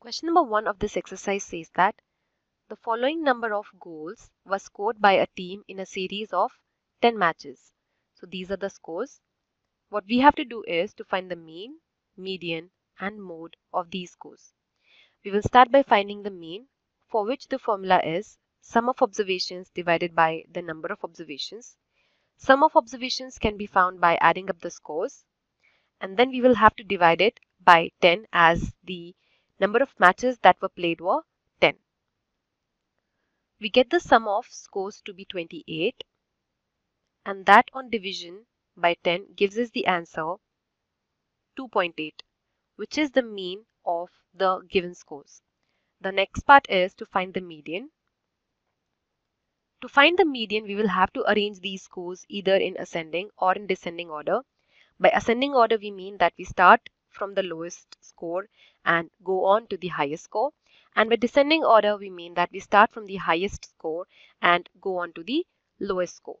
Question number 1 of this exercise says that the following number of goals were scored by a team in a series of 10 matches. So these are the scores. What we have to do is to find the mean, median and mode of these scores. We will start by finding the mean, for which the formula is sum of observations divided by the number of observations. Sum of observations can be found by adding up the scores, and then we will have to divide it by 10 as the number of matches that were played were 10. We get the sum of scores to be 28, and that on division by 10 gives us the answer 2.8, which is the mean of the given scores. The next part is to find the median. To find the median, we will have to arrange these scores either in ascending or in descending order. By ascending order, we mean that we start from the lowest score and go on to the highest score. And by descending order, we mean that we start from the highest score and go on to the lowest score.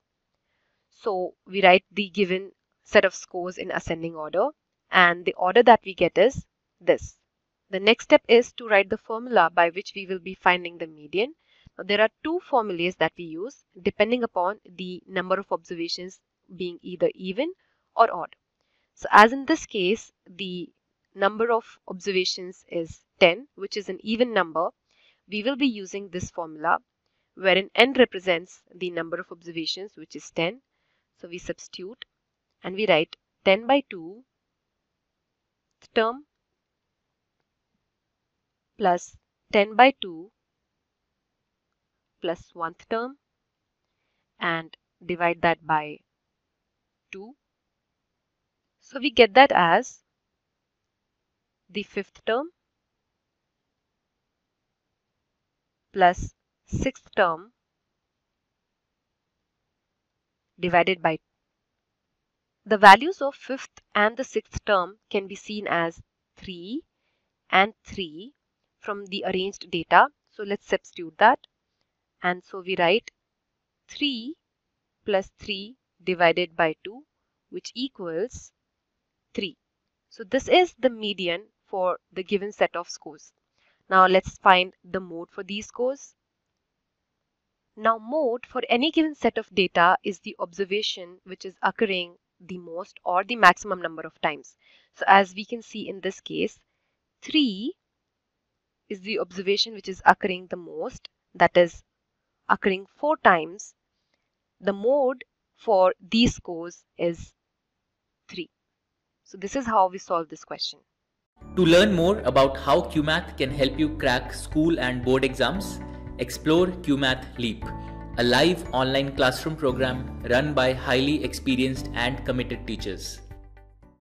So we write the given set of scores in ascending order, and the order that we get is this. The next step is to write the formula by which we will be finding the median. Now, there are two formulas that we use depending upon the number of observations being either even or odd. So as in this case, the number of observations is 10, which is an even number. We will be using this formula wherein n represents the number of observations, which is 10. So we substitute and we write 10 by 2 term plus 10 by 2 plus 1th term and divide that by 2. So we get that as the 5th term plus 6th term divided by 2. The values of 5th and the 6th term can be seen as 3 and 3 from the arranged data. So let's substitute that. And so we write 3 plus 3 divided by 2, which equals 3. So this is the median for the given set of scores. Now let's find the mode for these scores. Now mode for any given set of data is the observation which is occurring the most or the maximum number of times. So as we can see in this case, 3 is the observation which is occurring the most, that is occurring 4 times. The mode for these scores is 3. So this is how we solve this question. To learn more about how Cuemath can help you crack school and board exams, explore Cuemath Leap, a live online classroom program run by highly experienced and committed teachers.